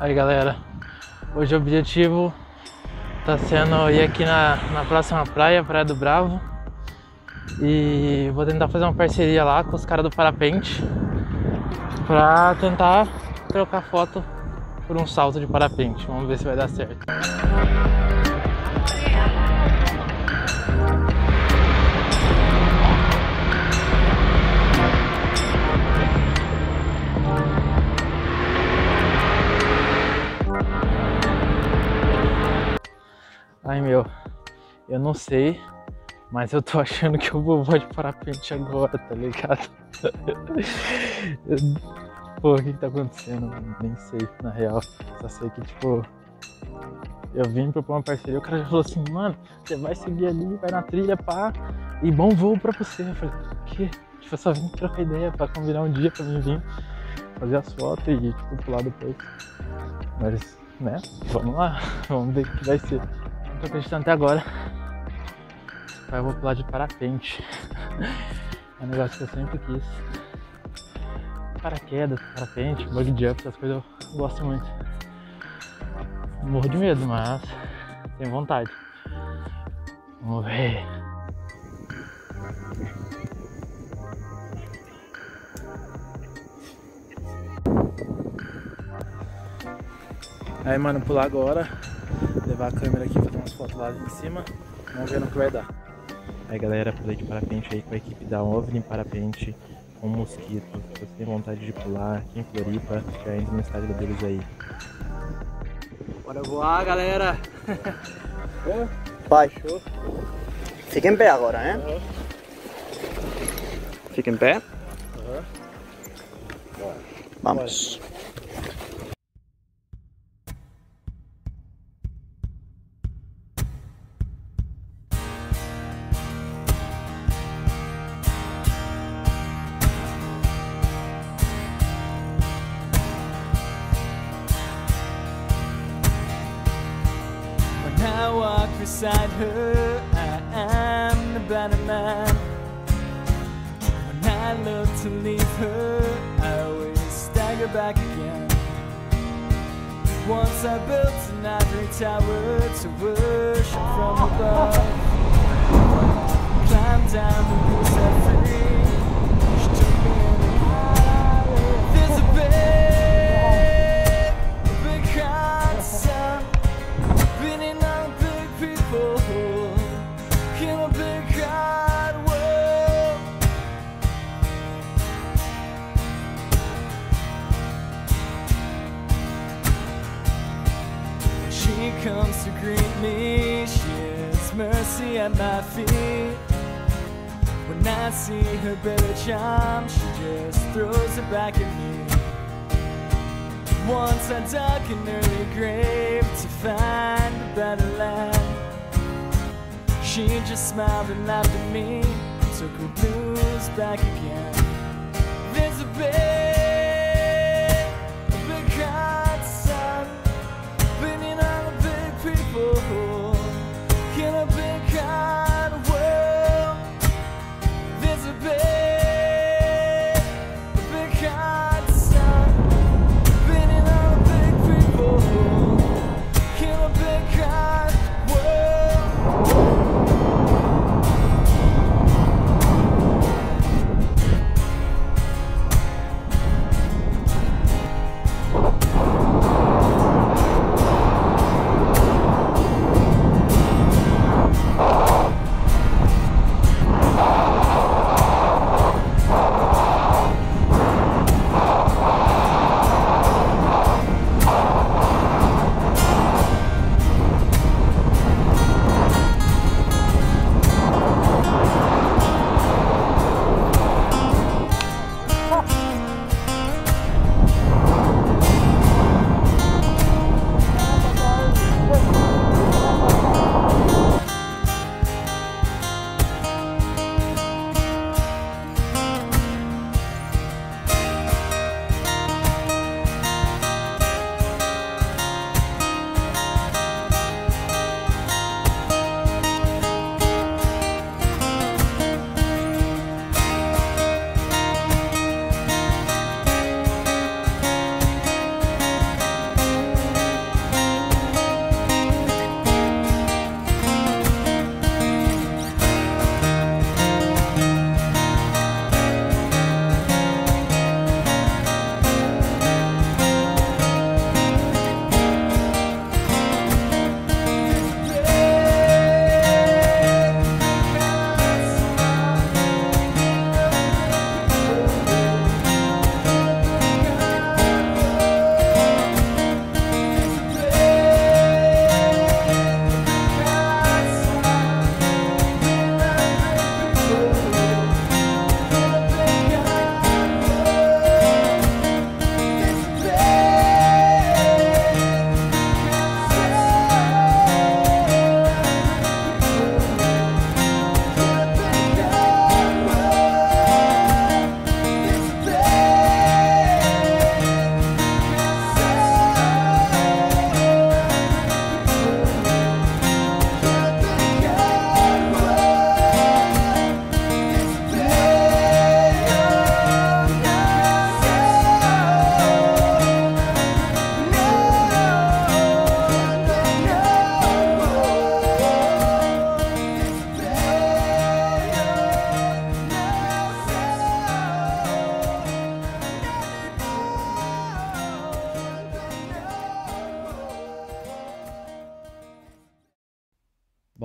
Aí galera, hoje o objetivo tá sendo ir aqui na próxima praia, Praia do Bravo, e vou tentar fazer uma parceria lá com os caras do parapente pra tentar trocar foto por um salto de parapente. Vamos ver se vai dar certo. Ai meu, eu não sei, mas eu tô achando que eu vou voar de parapente agora, tá ligado? Pô, o que tá acontecendo? Nem sei, na real. Só sei que, tipo, eu vim propor uma parceria, o cara já falou assim, mano, você vai seguir ali, vai na trilha, pá, e bom voo pra você. Eu falei, o quê? Tipo, eu só vim trocar ideia pra combinar um dia pra mim vir fazer as fotos e, tipo, pular depois. Mas, né, vamos lá, vamos ver o que vai ser. Tô acreditando até agora. Aí eu vou pular de parapente. É um negócio que eu sempre quis. Paraquedas, parapente, bug jump, essas coisas eu gosto muito. Morro de medo, mas tenho vontade. Vamos ver. Aí, mano, pular agora. Levar a câmera aqui, fazer umas fotos lá em cima. Vamos ver no que vai dar. Aí galera, pulei de parapente aí com a equipe da OVNI Parapente, com Mosquito. Se você tem vontade de pular aqui em Floripa, já entra no estádio deles aí. Bora voar, galera! Baixou. Fica em pé agora, né? Uhum. Fica em pé. Uhum. Bora. Vamos. Bora. I walk beside her, I am the better man. When I look to leave her, I always stagger back again. Once I built an ivory tower to worship from above, climbed down and was set free. She took me in the eye. There's a big concern. Been in people in a big wide world. When she comes to greet me, she is mercy at my feet. When I see her belly charm, she just throws it back at me. Once I dug an early grave to find a better land, she just smiled and laughed at me, took her blues back again. There's a big hot sun, beating on the big people in a big hot world. There's a big hot.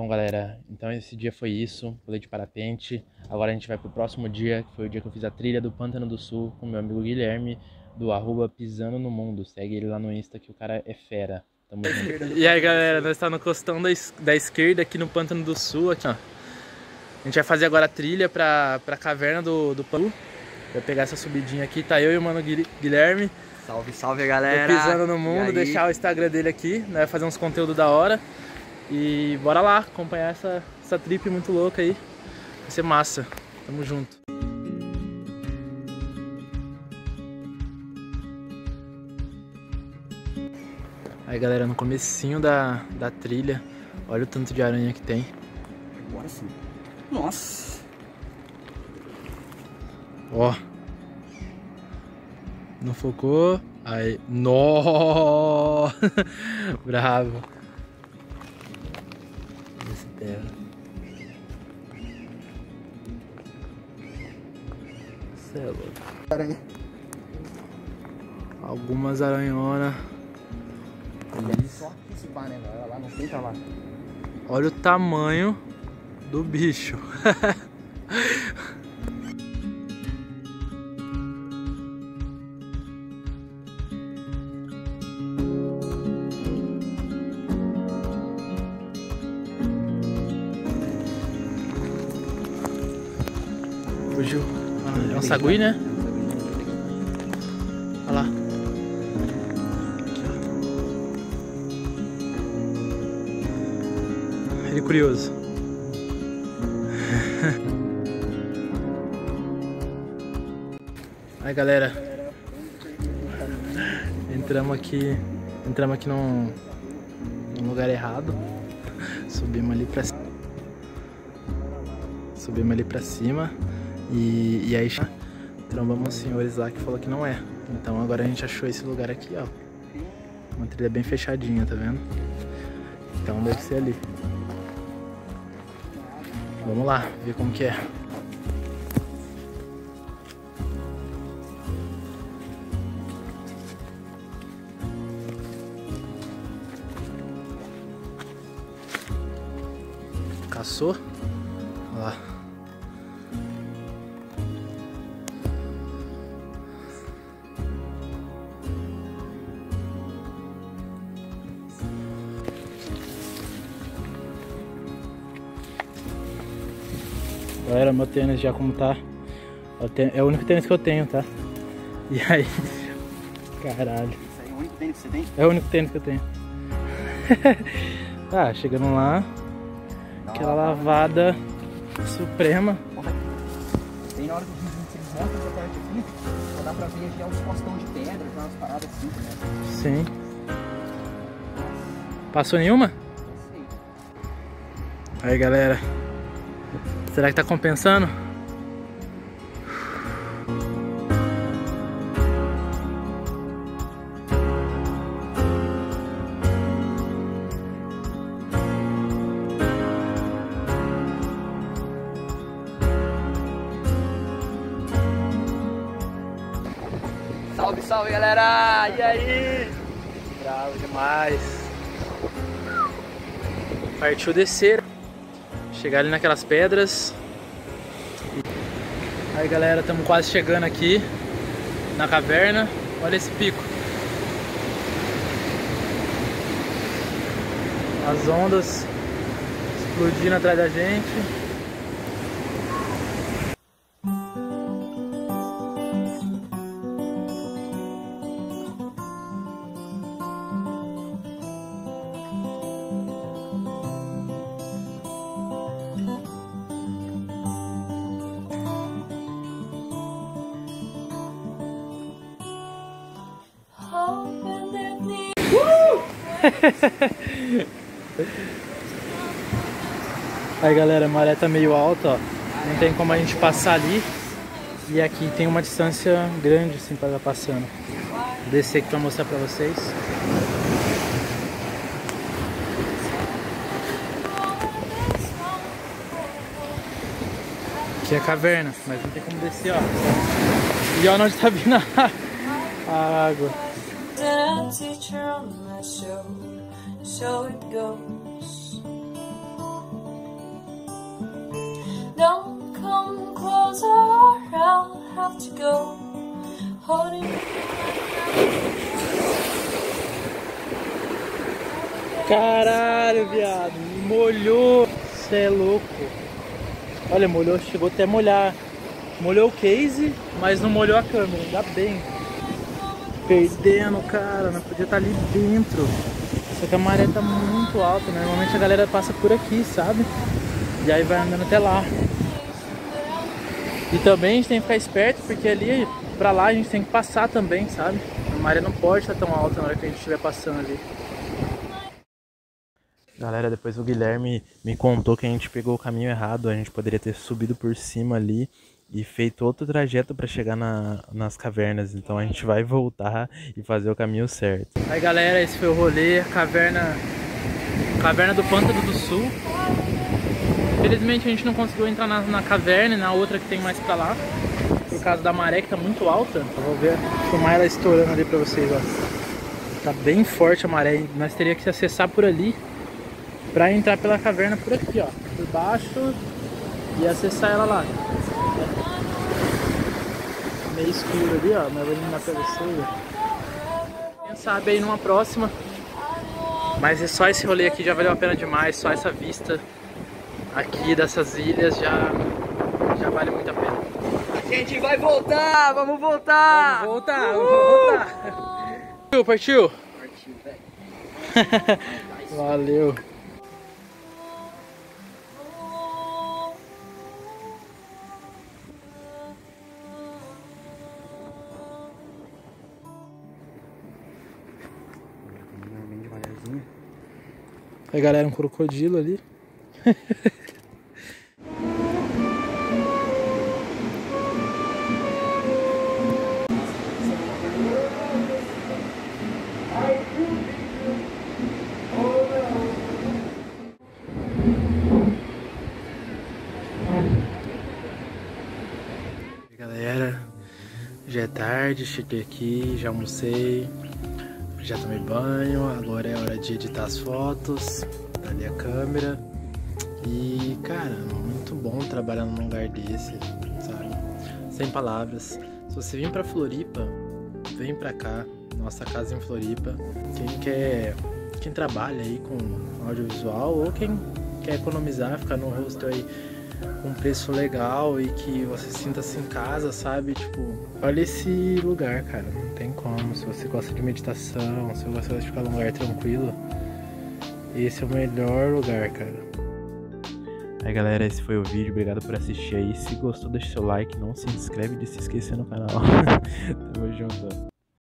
Bom, galera, então esse dia foi isso, pulei de parapente. Agora a gente vai pro próximo dia, que foi o dia que eu fiz a trilha do Pântano do Sul com meu amigo Guilherme, do @pisando no mundo. Segue ele lá no Insta, que o cara é fera. Tamo junto. E aí, galera, nós estamos no costão da esquerda aqui no Pântano do Sul, aqui, ó. A gente vai fazer agora a trilha pra caverna do Pântano. Vai pegar essa subidinha aqui, tá eu e o mano Guilherme. Salve, salve, galera. Pisando no mundo, deixar o Instagram dele aqui, né? Fazer uns conteúdos da hora. E bora lá acompanhar essa trip muito louca aí. Vai ser massa. Tamo junto. Aí, galera, no comecinho da trilha, olha o tanto de aranha que tem. Agora sim. Nossa. Ó. Não focou. Aí. Nossa. Bravo. Terra. Isso é louco. Aranha. Algumas aranhonas. Olha o tamanho do bicho. É um sagui, né? Olha lá. Ele curioso. Aí, galera. Entramos aqui num lugar errado. Subimos ali pra cima. E aí trombamos uns senhores lá que falou que não é. Então agora a gente achou esse lugar aqui, ó. Uma trilha bem fechadinha, tá vendo? Então deve ser ali. Vamos lá, ver como que é. Caçou? Olha lá. Galera, meu tênis já como tá. É o único tênis que eu tenho, tá? E aí. Caralho. Isso aí é o único tênis que você tem? É o único tênis que eu tenho. Tá, chegando lá. Aquela lavada suprema. Tem na hora que você monta essa parte aqui, só dá pra ver aqui uns postão de pedra, umas paradas assim, né? Sim. Passou nenhuma? Sim. Aí, galera. Será que tá compensando? Salve, salve, galera! E aí? Bravo demais! Partiu descer. Chegar ali naquelas pedras. Aí, galera, estamos quase chegando aqui na caverna. Olha esse pico. As ondas explodindo atrás da gente. Aí, galera, a maré tá meio alta, ó. Não tem como a gente passar ali. E aqui tem uma distância grande assim pra estar passando. Vou descer aqui pra mostrar pra vocês. Aqui é a caverna, mas não tem como descer, ó. E olha onde tá vindo a água. Show it goes. have to go. Holding me right now. Caralho, viado. Molhou. Cê é louco. Olha, molhou. Chegou até a molhar. Molhou o case, mas não molhou a câmera. Ainda bem. Perdendo, cara. Não podia estar ali dentro. Só que a maré tá muito alta, né? Normalmente a galera passa por aqui, sabe? E aí vai andando até lá. E também a gente tem que ficar esperto, porque ali pra lá a gente tem que passar também, sabe? A maré não pode estar tão alta na hora que a gente estiver passando ali. Galera, depois o Guilherme me contou que a gente pegou o caminho errado. A gente poderia ter subido por cima ali e feito outro trajeto pra chegar nas cavernas. Então a gente vai voltar e fazer o caminho certo. Aí galera, esse foi o rolê, a caverna do Pântano do Sul. Infelizmente a gente não conseguiu entrar na caverna e na outra que tem mais pra lá, por causa da maré que tá muito alta. Eu vou ver, filmar ela estourando ali pra vocês, ó. Tá bem forte a maré, nós teríamos que acessar por ali pra entrar pela caverna por aqui, ó, por baixo, e acessar ela lá. Meio escuro ali, ó, mas eu vou iluminar pra vocês. Quem sabe aí numa próxima. Mas é só esse rolê aqui, já valeu a pena demais, só essa vista aqui dessas ilhas já vale muito a pena. A gente vai voltar, vamos voltar! Vamos voltar, Partiu, partiu! Partiu, velho. Valeu! Aí galera, um crocodilo ali. Galera, já é tarde, cheguei aqui, já almocei, já tomei banho, agora é hora de editar as fotos, tá ali a câmera. E, cara, muito bom trabalhar num lugar desse, sabe? Sem palavras. Se você vir pra Floripa, vem pra cá, nossa casa em Floripa. Quem trabalha aí com audiovisual ou quem quer economizar, ficar num hostel aí com um preço legal e que você sinta-se em casa, sabe? Tipo, olha esse lugar, cara, não tem como. Se você gosta de meditação, se você gosta de ficar num lugar tranquilo, esse é o melhor lugar, cara. Aí galera, esse foi o vídeo, obrigado por assistir aí, se gostou deixa seu like, não se inscreve e se esquecer no canal, tamo junto.